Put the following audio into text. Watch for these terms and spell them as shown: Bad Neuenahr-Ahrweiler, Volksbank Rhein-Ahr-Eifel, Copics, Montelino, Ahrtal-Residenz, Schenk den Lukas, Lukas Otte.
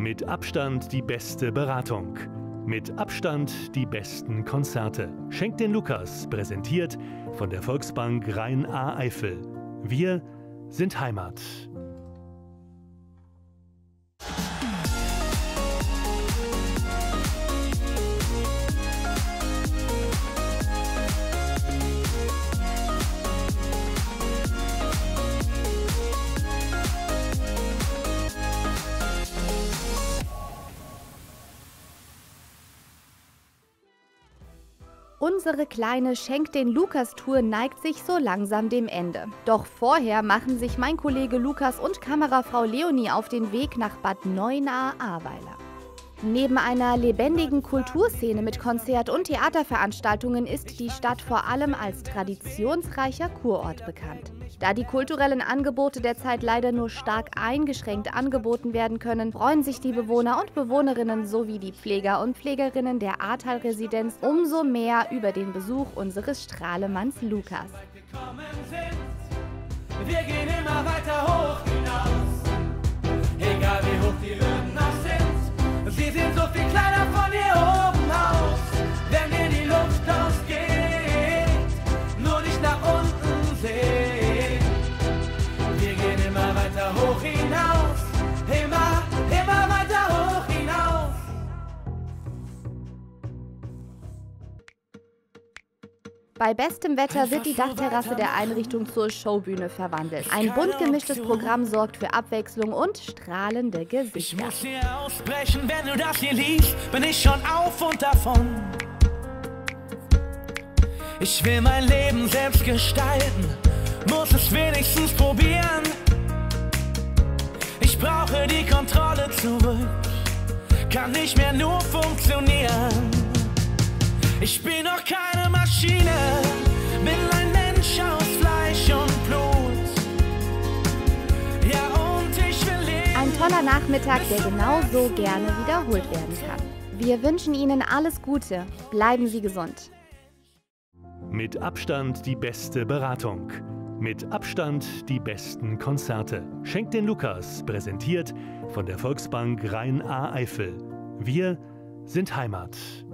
Mit Abstand die beste Beratung. Mit Abstand die besten Konzerte. Schenk den Lukas, präsentiert von der Volksbank Rhein-Ahr-Eifel. Wir sind Heimat. Unsere kleine Schenk den Lukas-Tour neigt sich so langsam dem Ende. Doch vorher machen sich mein Kollege Lukas und Kamerafrau Leonie auf den Weg nach Bad Neuenahr-Ahrweiler. Neben einer lebendigen Kulturszene mit Konzert- und Theaterveranstaltungen ist die Stadt vor allem als traditionsreicher Kurort bekannt. Da die kulturellen Angebote derzeit leider nur stark eingeschränkt angeboten werden können, freuen sich die Bewohner und Bewohnerinnen sowie die Pfleger und Pflegerinnen der Ahrtal-Residenz umso mehr über den Besuch unseres Strahlemanns Lukas. Wir gehen immer weiter hoch hinaus, egal wie hoch die Hürden noch sind. Wir sind so viel kleiner von hier oben aus, wenn mir die Luft ausgeht, nur nicht nach unten sehen. Hoch hinaus, immer weiter hoch hinaus. Bei bestem Wetter wird die Dachterrasse der Einrichtung zur Showbühne verwandelt. Ein bunt gemischtes Programm sorgt für Abwechslung und strahlende Gesichter. Ich muss dir ausbrechen, wenn du das hier liest, bin ich schon auf und davon. Ich will mein Leben selbst gestalten, muss es wenigstens probieren. Ich brauche die Kontrolle zurück, kann nicht mehr nur funktionieren. Ich bin noch keine Maschine, bin ein Mensch aus Fleisch und Blut. Ja, und ich will leben. Ein toller Nachmittag, der genauso gerne wiederholt werden kann. Wir wünschen Ihnen alles Gute, bleiben Sie gesund. Mit Abstand die beste Beratung. Mit Abstand die besten Konzerte. Schenk den Lukas, präsentiert von der Volksbank Rhein-Ahr-Eifel. Wir sind Heimat.